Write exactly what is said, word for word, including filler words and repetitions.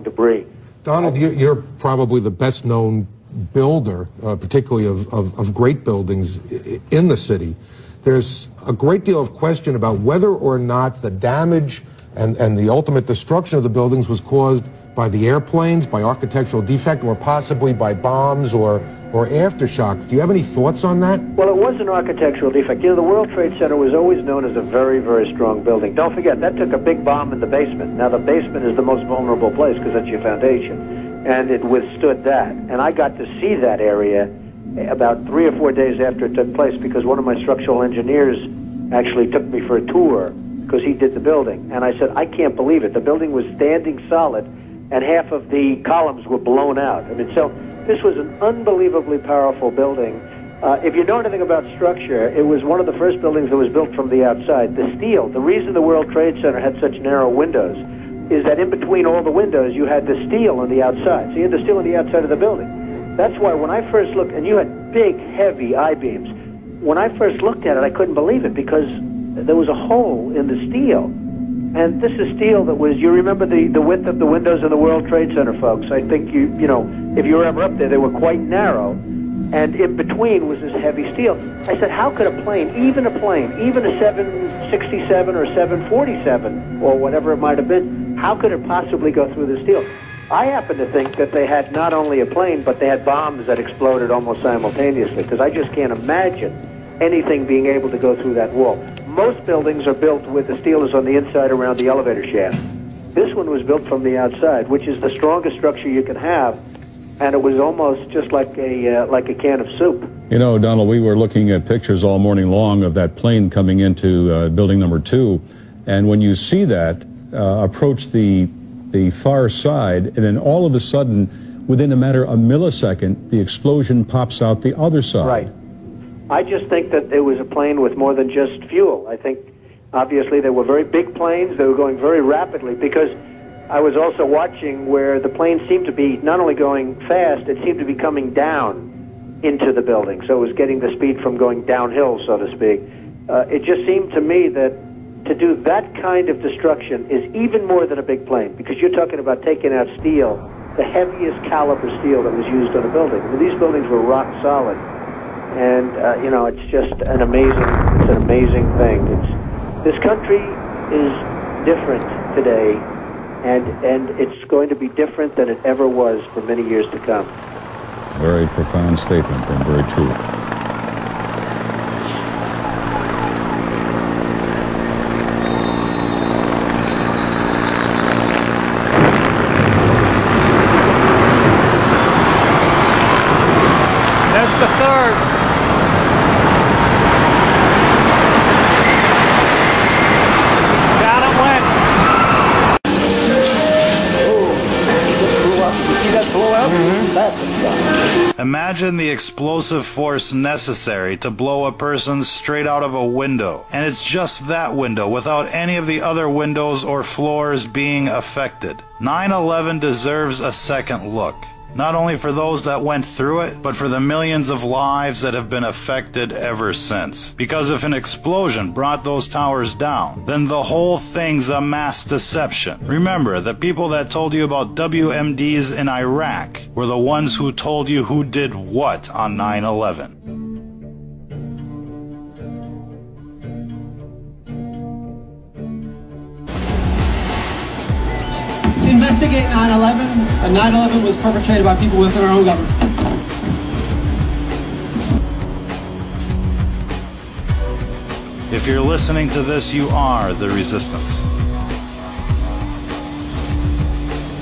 falling debris. Donald, you're probably the best known builder, uh, particularly of, of, of great buildings in the city. There's a great deal of question about whether or not the damage and, and the ultimate destruction of the buildings was caused by the airplanes, by architectural defect, or possibly by bombs or, or aftershocks. Do you have any thoughts on that? Well, it was an architectural defect. You know, the World Trade Center was always known as a very, very strong building. Don't forget, that took a big bomb in the basement. Now, the basement is the most vulnerable place because that's your foundation, and it withstood that. And I got to see that area about three or four days after it took place because one of my structural engineers actually took me for a tour because he did the building. And I said, I can't believe it. The building was standing solid, and half of the columns were blown out. I mean, so this was an unbelievably powerful building. Uh, if you know anything about structure, it was one of the first buildings that was built from the outside. The steel, the reason the World Trade Center had such narrow windows is that in between all the windows, you had the steel on the outside. So you had the steel on the outside of the building. That's why when I first looked, and you had big, heavy I-beams. When I first looked at it, I couldn't believe it because there was a hole in the steel. And this is steel that was, you remember the, the width of the windows in the World Trade Center, folks. I think you, you know, if you were ever up there, they were quite narrow. And in between was this heavy steel. I said, how could a plane, even a plane, even a seven sixty-seven or seven forty-seven or whatever it might have been, how could it possibly go through the steel? I happen to think that they had not only a plane, but they had bombs that exploded almost simultaneously, because I just can't imagine anything being able to go through that wall. Most buildings are built with the steel is on the inside around the elevator shaft. This one was built from the outside, which is the strongest structure you can have, and it was almost just like a uh, like a can of soup. You know, Donald, we were looking at pictures all morning long of that plane coming into uh, building number two, and when you see that uh, approach the the far side, and then all of a sudden, within a matter of a millisecond, the explosion pops out the other side. Right. I just think that it was a plane with more than just fuel. I think, obviously, they were very big planes. They were going very rapidly because I was also watching where the plane seemed to be not only going fast, it seemed to be coming down into the building. So it was getting the speed from going downhill, so to speak. Uh, it just seemed to me that to do that kind of destruction is even more than a big plane, because you're talking about taking out steel, the heaviest caliber steel that was used on a building. I mean, these buildings were rock solid. And, uh, you know, it's just an amazing, it's an amazing thing. It's, this country is different today, and, and it's going to be different than it ever was for many years to come. Very profound statement, and very true. That's the third. Imagine the explosive force necessary to blow a person straight out of a window. And it's just that window, without any of the other windows or floors being affected. nine eleven deserves a second look. Not only for those that went through it, but for the millions of lives that have been affected ever since. Because if an explosion brought those towers down, then the whole thing's a mass deception. Remember, the people that told you about W M Ds in Iraq were the ones who told you who did what on nine eleven. Investigate nine eleven, and nine eleven was perpetrated by people within our own government. If you're listening to this, you are the resistance.